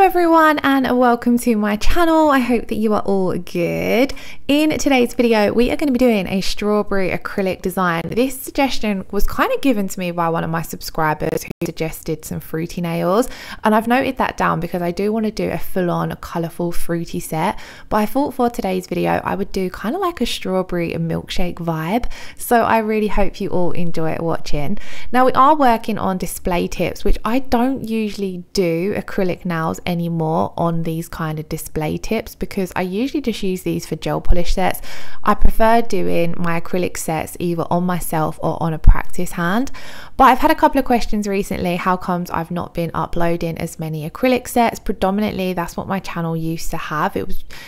Hello everyone and welcome to my channel. I hope that you are all good. In today's video we are going to be doing a strawberry acrylic design. This suggestion was kind of given to me by one of my subscribers who suggested some fruity nails, and I've noted that down because I do want to do a full-on colourful fruity set, but I thought for today's video I would do kind of like a strawberry milkshake vibe, so I really hope you all enjoy watching. Now we are working on display tips, which I don't usually do acrylic nails anymore on these kind of display tips because I usually just use these for gel polish sets. I prefer doing my acrylic sets either on myself or on a practice hand, but I've had a couple of questions recently how comes I've not been uploading as many acrylic sets. Predominantly that's what my channel used to have.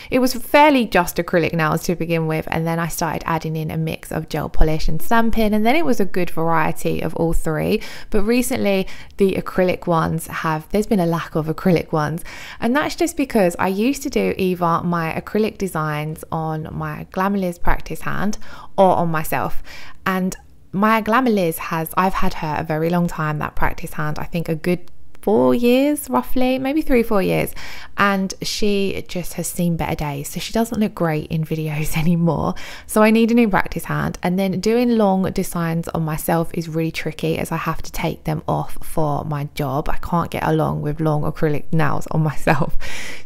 It was fairly just acrylic nails to begin with, and then I started adding in a mix of gel polish and stamping, and then it was a good variety of all three. But recently the acrylic ones have, there's been a lack of acrylic ones, and that's just because I used to do either my acrylic designs on my Glamerliz practice hand or on myself. And my Glamerliz has, I've had her a very long time, that practice hand, I think a good 4 years, roughly maybe 3 or 4 years, and she just has seen better days, so she doesn't look great in videos anymore. So I need a new practice hand, and then doing long designs on myself is really tricky as I have to take them off for my job. I can't get along with long acrylic nails on myself,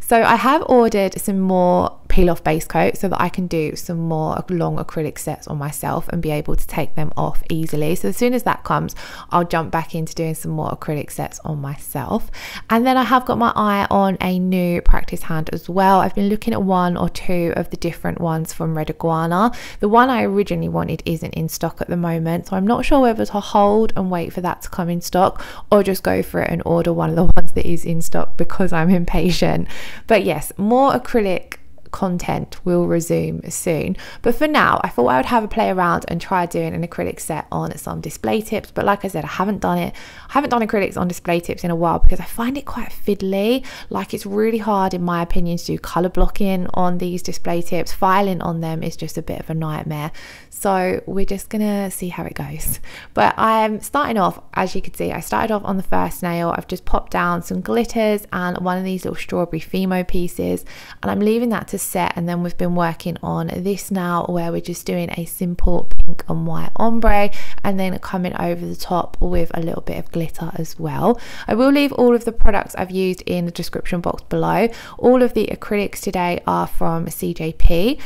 so I have ordered some more peel off base coat so that I can do some more long acrylic sets on myself and be able to take them off easily. So as soon as that comes, I'll jump back into doing some more acrylic sets on myself. And then I have got my eye on a new practice hand as well. I've been looking at one or two of the different ones from Red Iguana. The one I originally wanted isn't in stock at the moment, so I'm not sure whether to hold and wait for that to come in stock or just go for it and order one of the ones that is in stock because I'm impatient. But yes, more acrylic content will resume soon, but for now I thought I would have a play around and try doing an acrylic set on some display tips. But like I said, I haven't done acrylics on display tips in a while because I find it quite fiddly. Like, it's really hard in my opinion to do color blocking on these display tips. Filing on them is just a bit of a nightmare, so we're just gonna see how it goes. But I'm starting off, as you can see, I started off on the first nail. I've just popped down some glitters and one of these little strawberry Fimo pieces, and I'm leaving that to set. And then we've been working on this now where we're just doing a simple pink and white ombre and then coming over the top with a little bit of glitter as well. I will leave all of the products I've used in the description box below. All of the acrylics today are from CJP.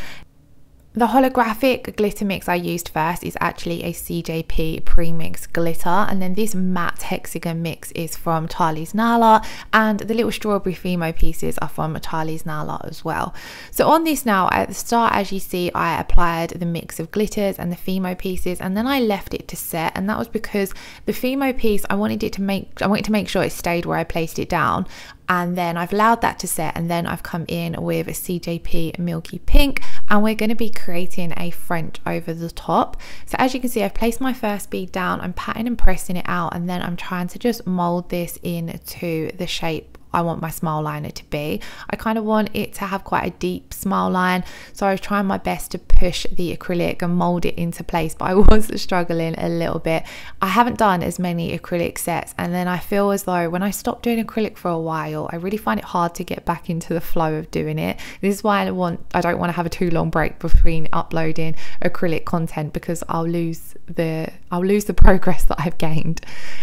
The holographic glitter mix I used first is actually a CJP premix glitter, and then this matte hexagon mix is from Tilly's Nala, and the little strawberry Fimo pieces are from Tilly's Nala as well. So on this now, at the start, as you see, I applied the mix of glitters and the Fimo pieces, and then I left it to set, and that was because the Fimo piece, I wanted to make sure it stayed where I placed it down. And then I've allowed that to set, and then I've come in with a CJP Milky Pink, and we're going to be creating a French over the top. So as you can see, I've placed my first bead down, I'm patting and pressing it out, and then I'm trying to just mold this into the shape I want my smile liner to be. I kind of want it to have quite a deep smile line, so I was trying my best to push the acrylic and mold it into place, but I was struggling a little bit. I haven't done as many acrylic sets, and then I feel as though when I stopped doing acrylic for a while, I really find it hard to get back into the flow of doing it. This is why I don't want to have a too long break between uploading acrylic content, because I'll lose the progress that I've gained.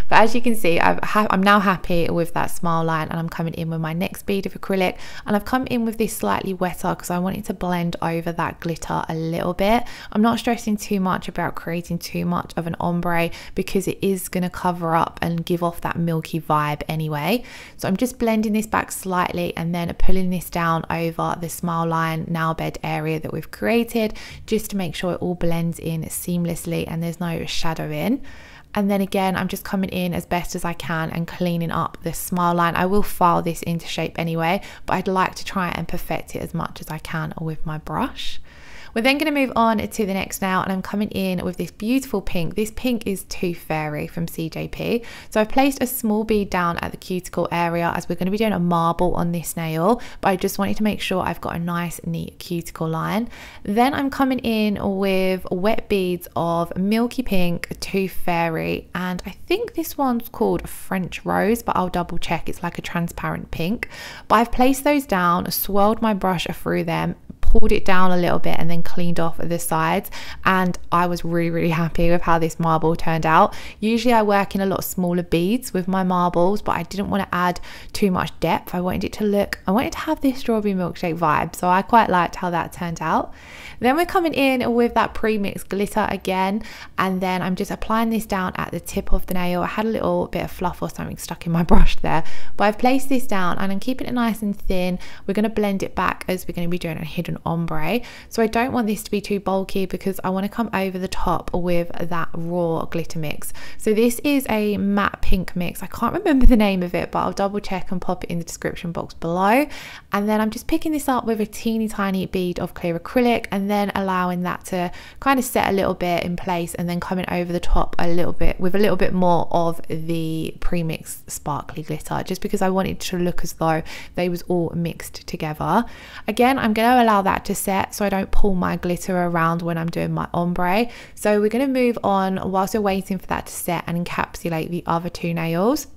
But as you can see, I'm now happy with that smile line, and I'm coming in with my next bead of acrylic, and I've come in with this slightly wetter because I want it to blend over that glitter a little bit. I'm not stressing too much about creating too much of an ombre because it is going to cover up and give off that milky vibe anyway. So I'm just blending this back slightly and then pulling this down over the smile line nail bed area that we've created, just to make sure it all blends in seamlessly and there's no shadow in. And then again, I'm just coming in as best as I can and cleaning up the smile line. I will file this into shape anyway, but I'd like to try and perfect it as much as I can with my brush. We're then going to move on to the next now, and I'm coming in with this beautiful pink. This pink is Tooth Fairy from CJP. So I've placed a small bead down at the cuticle area as we're going to be doing a marble on this nail, but I just wanted to make sure I've got a nice neat cuticle line. Then I'm coming in with wet beads of Milky Pink, Tooth Fairy, and I think this one's called French Rose, but I'll double check. It's like a transparent pink, but I've placed those down, swirled my brush through them, pulled it down a little bit, and then cleaned off the sides, and I was really happy with how this marble turned out. Usually I work in a lot smaller beads with my marbles, but I didn't want to add too much depth. I wanted it to look, I wanted to have this strawberry milkshake vibe, so I quite liked how that turned out. Then we're coming in with that pre-mixed glitter again, and then I'm just applying this down at the tip of the nail. I had a little bit of fluff or something stuck in my brush there, but I've placed this down and I'm keeping it nice and thin. We're going to blend it back as we're going to be doing a hidden ombre, so I don't want this to be too bulky because I want to come over the top with that raw glitter mix. So this is a matte pink mix. I can't remember the name of it, but I'll double check and pop it in the description box below. And then I'm just picking this up with a teeny tiny bead of clear acrylic, and then allowing that to kind of set a little bit in place, and then coming over the top a little bit with a little bit more of the pre-mixed sparkly glitter, just because I want it to look as though they was all mixed together. Again, I'm going to allow that to set so I don't pull my glitter around when I'm doing my ombre. So we're going to move on whilst we're waiting for that to set and encapsulate the other two nails.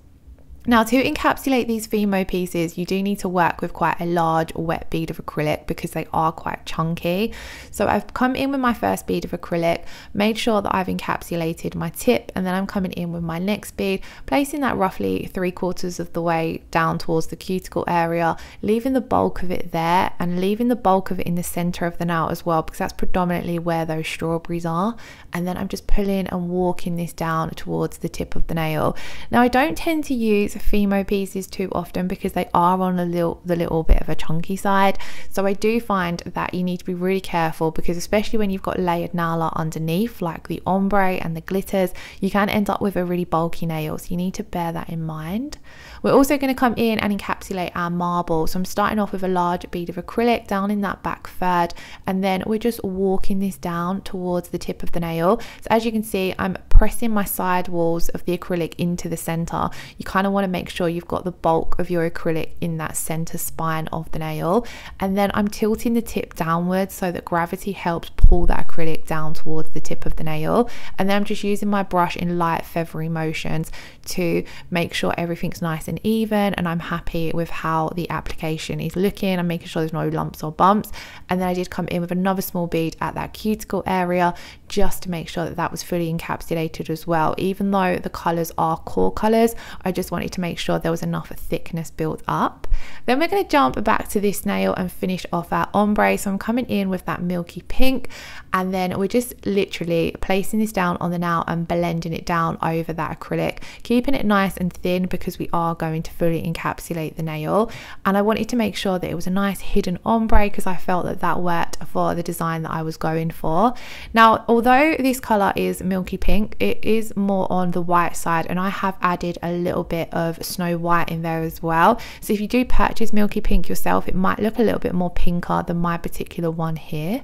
Now, to encapsulate these Fimo pieces, you do need to work with quite a large wet bead of acrylic because they are quite chunky. So I've come in with my first bead of acrylic, made sure that I've encapsulated my tip, and then I'm coming in with my next bead, placing that roughly 3/4 of the way down towards the cuticle area, leaving the bulk of it there and leaving the bulk of it in the center of the nail as well, because that's predominantly where those strawberries are. And then I'm just pulling and walking this down towards the tip of the nail. Now, I don't tend to use Fimo pieces too often because they are on the little bit of a chunky side, so I do find that you need to be really careful, because especially when you've got layered nail art underneath like the ombre and the glitters, you can end up with a really bulky nail, so you need to bear that in mind. We're also going to come in and encapsulate our marble, so I'm starting off with a large bead of acrylic down in that back third, and then we're just walking this down towards the tip of the nail. So as you can see, I'm pressing my side walls of the acrylic into the center. You kind of want to make sure you've got the bulk of your acrylic in that center spine of the nail, and then I'm tilting the tip downwards so that gravity helps pull that acrylic down towards the tip of the nail, and then I'm just using my brush in light feathery motions to make sure everything's nice and even, and I'm happy with how the application is looking. I'm making sure there's no lumps or bumps, and then I did come in with another small bead at that cuticle area just to make sure that that was fully encapsulated as well. Even though the colors are core colors, I just wanted to make sure there was enough thickness built up. Then we're going to jump back to this nail and finish off our ombre. So I'm coming in with that Milky Pink, and then we're just literally placing this down on the nail and blending it down over that acrylic, keeping it nice and thin because we are going to fully encapsulate the nail. And I wanted to make sure that it was a nice hidden ombre because I felt that that worked for the design that I was going for. Now, although this color is Milky Pink, it is more on the white side, and I have added a little bit of Snow White in there as well. So if you do purchase Milky Pink yourself, it might look a little bit more pinker than my particular one here.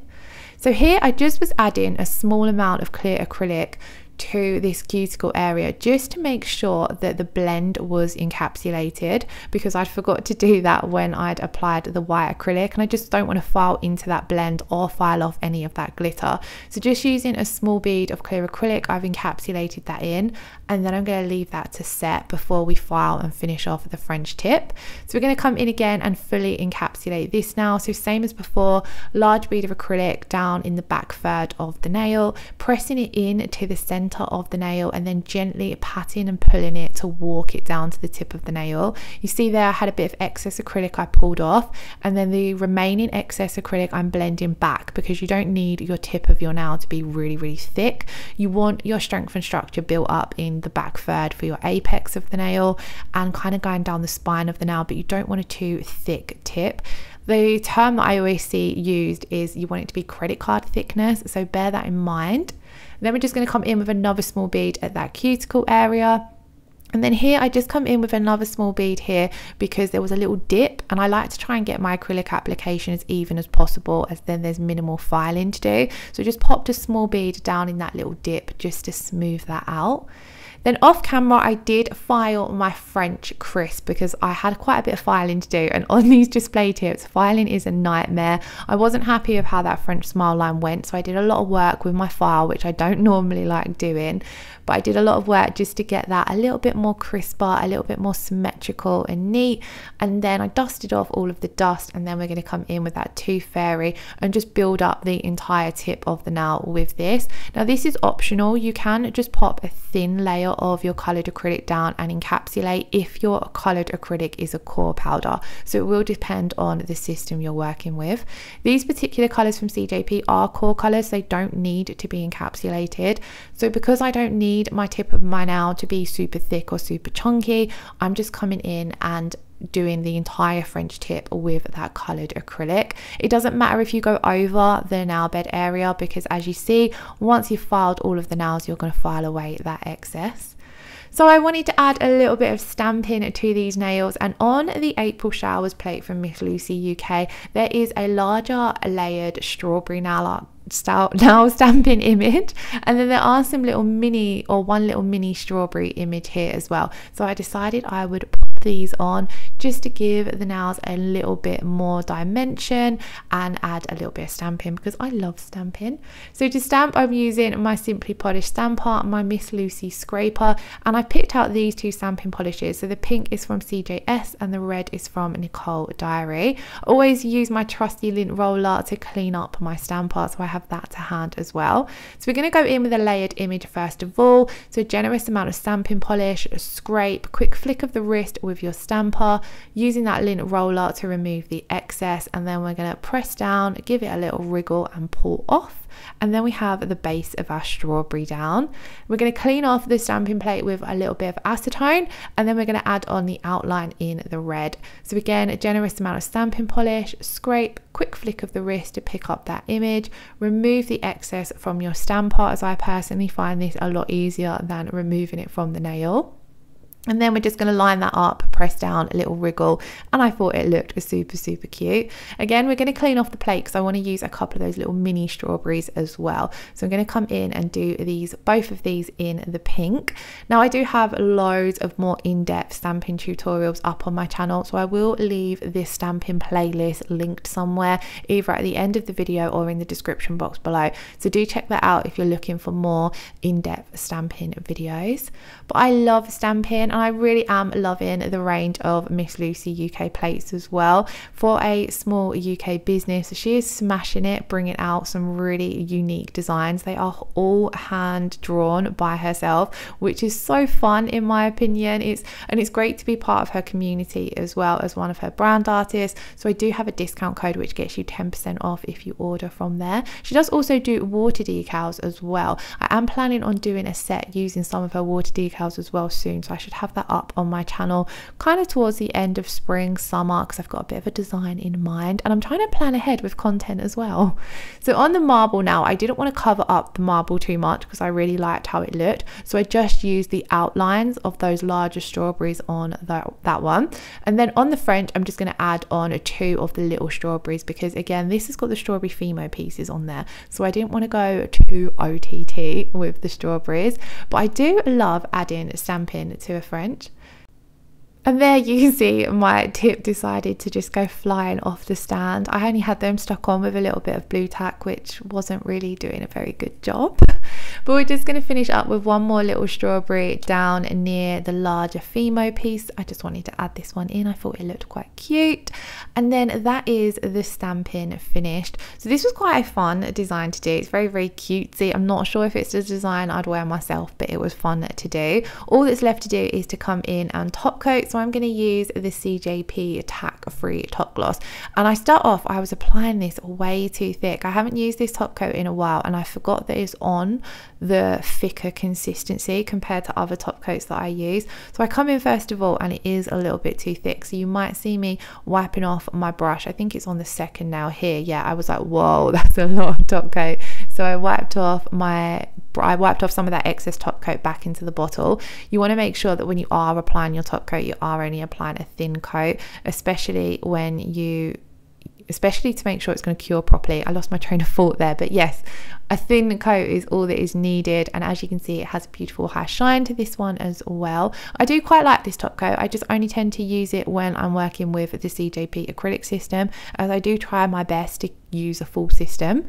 So here I just was adding a small amount of clear acrylic to this cuticle area just to make sure that the blend was encapsulated, because I forgot to do that when I'd applied the white acrylic, and I just don't want to file into that blend or file off any of that glitter. So just using a small bead of clear acrylic, I've encapsulated that in, and then I'm going to leave that to set before we file and finish off the French tip. So we're going to come in again and fully encapsulate this now. So same as before, large bead of acrylic down in the back third of the nail, pressing it in to the center of the nail, and then gently patting and pulling it to walk it down to the tip of the nail. You see there I had a bit of excess acrylic I pulled off, and then the remaining excess acrylic I'm blending back, because you don't need your tip of your nail to be really thick. You want your strength and structure built up in the back third for your apex of the nail and kind of going down the spine of the nail, but you don't want a too thick tip. The term that I always see used is you want it to be credit card thickness, so bear that in mind. Then we're just going to come in with another small bead at that cuticle area, And then here I just come in with another small bead here because there was a little dip, and I like to try and get my acrylic application as even as possible, as then there's minimal filing to do. So just popped a small bead down in that little dip just to smooth that out. Then off camera I did file my French crisp because I had quite a bit of filing to do, and on these display tips filing is a nightmare. I wasn't happy with how that French smile line went, so I did a lot of work with my file, which I don't normally like doing, but I did a lot of work just to get that a little bit more crisper, a little bit more symmetrical and neat. And then I dusted off all of the dust, and then we're going to come in with that Tooth Fairy and just build up the entire tip of the nail with this. Now this is optional, you can just pop a thin layer of your coloured acrylic down and encapsulate if your coloured acrylic is a core powder, so it will depend on the system you're working with. These particular colours from CJP are core colours, they don't need to be encapsulated, so because I don't need my tip of my nail to be super thick or super chunky, I'm just coming in and doing the entire French tip with that coloured acrylic. It doesn't matter if you go over the nail bed area because, as you see, once you've filed all of the nails you're going to file away that excess. So I wanted to add a little bit of stamping to these nails, and on the April Showers plate from Miss Lucy UK there is a larger layered strawberry nail art now stamping image, and then there are some little mini, or one little mini strawberry image here as well. So I decided I would pop these on just to give the nails a little bit more dimension and add a little bit of stamping because I love stamping. So to stamp I'm using my Simply Polish stamper, my Miss Lucy scraper, and I picked out these two stamping polishes. So the pink is from CJS and the red is from Nicole Diary. I always use my trusty lint roller to clean up my stamper, so I have that to hand as well. So we're going to go in with a layered image first of all, so a generous amount of stamping polish, a scrape, quick flick of the wrist with your stamper, using that lint roller to remove the excess, and then we're going to press down, give it a little wriggle and pull off. And then we have the base of our strawberry down. We're going to clean off the stamping plate with a little bit of acetone, and then we're going to add on the outline in the red. So again, a generous amount of stamping polish, scrape, quick flick of the wrist to pick up that image, remove the excess from your stamper, as I personally find this a lot easier than removing it from the nail. And then we're just going to line that up, press down, a little wriggle, and I thought it looked super cute. Again, we're going to clean off the plate because I want to use a couple of those little mini strawberries as well. So I'm going to come in and do these, both of these in the pink. Now I do have loads of more in-depth stamping tutorials up on my channel, so I will leave this stamping playlist linked somewhere, either at the end of the video or in the description box below. So do check that out if you're looking for more in-depth stamping videos. But I love stamping. I really am loving the range of Miss Lucy UK plates as well. For a small UK business, she is smashing it, bringing out some really unique designs. They are all hand drawn by herself, which is so fun in my opinion. It's great to be part of her community as well as one of her brand artists. So I do have a discount code which gets you 10% off if you order from there. She does also do water decals as well. I am planning on doing a set using some of her water decals as well soon, so I should have that up on my channel kind of towards the end of spring, summer, because I've got a bit of a design in mind and I'm trying to plan ahead with content as well. So on the marble now, I didn't want to cover up the marble too much because I really liked how it looked, so I just used the outlines of those larger strawberries on that one. And then on the French I'm just going to add on two of the little strawberries because again this has got the strawberry Fimo pieces on there, so I didn't want to go too OTT with the strawberries, but I do love adding stamping to a French. And there you see my tip decided to just go flying off the stand. I only had them stuck on with a little bit of blue tack, which wasn't really doing a very good job. But we're just going to finish up with one more little strawberry down near the larger Fimo piece. I just wanted to add this one in, I thought it looked quite cute. And then that is the stamping finished. So this was quite a fun design to do. It's very cutesy. I'm not sure if it's the design I'd wear myself, but it was fun to do. All that's left to do is to come in and top coat. So I'm going to use the CJP tack free top gloss, and I start off, I was applying this way too thick. I haven't used this top coat in a while and I forgot that it's on the thicker consistency compared to other top coats that I use. So I come in first of all and it is a little bit too thick, so you might see me wiping off my brush. I think it's on the second nail here. Yeah, I was like, whoa, that's a lot of top coat. So I wiped off my I wiped off some of that excess top coat back into the bottle. You want to make sure that when you are applying your top coat, you are only applying a thin coat, especially to make sure it's going to cure properly. I lost my train of thought there, but yes, a thin coat is all that is needed. And as you can see, it has a beautiful high shine to this one as well. I do quite like this top coat. I just only tend to use it when I'm working with the CJP acrylic system, as I do try my best to use a full system.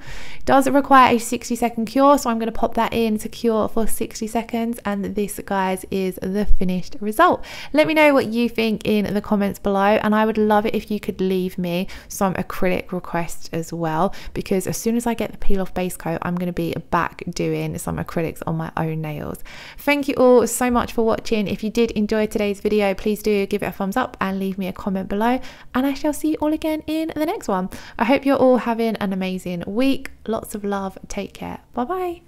Does it require a 60-second cure, so I'm going to pop that in to cure for 60 seconds, and this, guys, is the finished result. Let me know what you think in the comments below, and I would love it if you could leave me some acrylic requests as well, because as soon as I get the peel off base coat, I'm going to be back doing some acrylics on my own nails. Thank you all so much for watching. If you did enjoy today's video, please do give it a thumbs up and leave me a comment below, and I shall see you all again in the next one. I hope you're all having an amazing week. Lots of love. Take care. Bye bye.